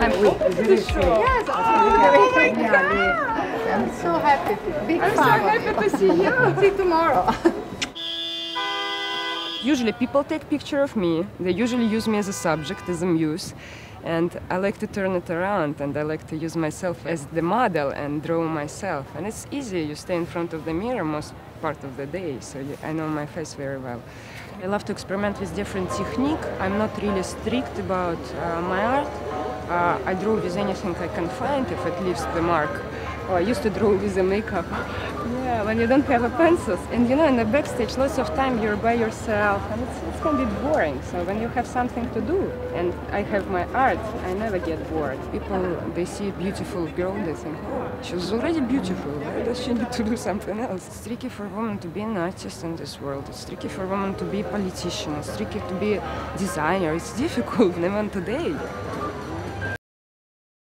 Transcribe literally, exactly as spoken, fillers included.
I'm open to the show. Yes. Oh, oh my God. God. I'm so happy. Big I'm power. so happy to see you. See tomorrow. Usually people take picture of me. They usually use me as a subject, as a muse. And I like to turn it around, and I like to use myself as the model and draw myself. And it's easy. You stay in front of the mirror most part of the day, so you, I know my face very well. I love to experiment with different technique. I'm not really strict about uh, my art. Uh, I draw with anything I can find if it leaves the mark. Oh, I used to draw with the makeup. Yeah, when you don't have a pencils. And you know, in the backstage, lots of time you're by yourself, and it's, it's kind of boring. So when you have something to do, and I have my art, I never get bored. People, they see a beautiful girl, they think, oh, she's already beautiful. Why does she need to do something else? It's tricky for a woman to be an artist in this world. It's tricky for a woman to be a politician. It's tricky to be a designer. It's difficult, even today.